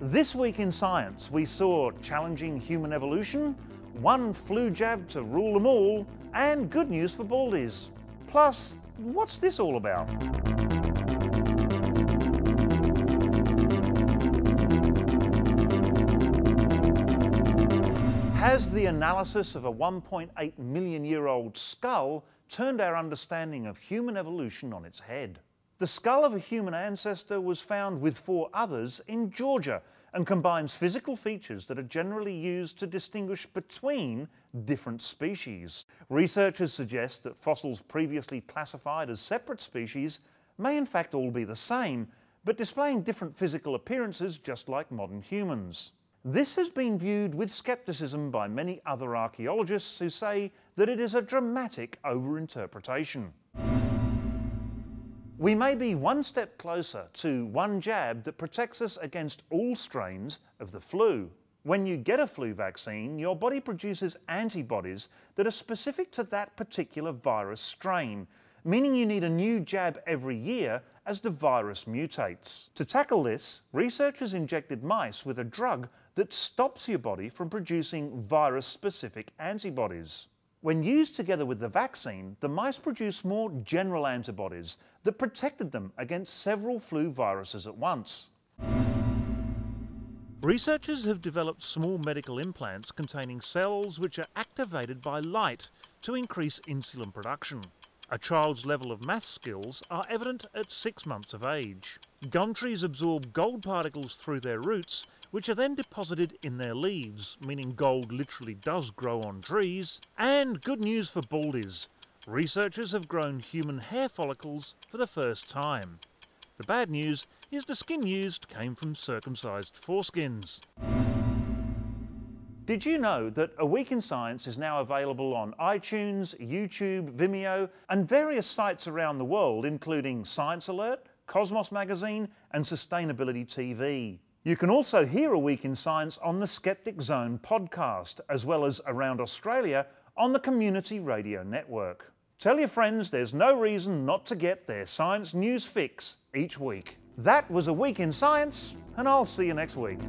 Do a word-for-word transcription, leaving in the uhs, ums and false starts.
This week in science, we saw challenging human evolution, one flu jab to rule them all, and good news for baldies. Plus, what's this all about? Has the analysis of a one point eight million year old skull turned our understanding of human evolution on its head? The skull of a human ancestor was found with four others in Georgia and combines physical features that are generally used to distinguish between different species. Researchers suggest that fossils previously classified as separate species may in fact all be the same, but displaying different physical appearances just like modern humans. This has been viewed with skepticism by many other archaeologists who say that it is a dramatic overinterpretation. We may be one step closer to one jab that protects us against all strains of the flu. When you get a flu vaccine, your body produces antibodies that are specific to that particular virus strain, meaning you need a new jab every year as the virus mutates. To tackle this, researchers injected mice with a drug that stops your body from producing virus-specific antibodies. When used together with the vaccine, the mice produced more general antibodies that protected them against several flu viruses at once. Researchers have developed small medical implants containing cells which are activated by light to increase insulin production. A child's level of math skills are evident at six months of age. Gum trees absorb gold particles through their roots, which are then deposited in their leaves, meaning gold literally does grow on trees. And good news for baldies, researchers have grown human hair follicles for the first time. The bad news is the skin used came from circumcised foreskins. Did you know that A Week in Science is now available on iTunes, YouTube, Vimeo, and various sites around the world, including Science Alert, Cosmos Magazine, and Sustainability T V. You can also hear A Week in Science on the Skeptic Zone podcast, as well as around Australia on the Community Radio Network. Tell your friends there's no reason not to get their science news fix each week. That was A Week in Science, and I'll see you next week.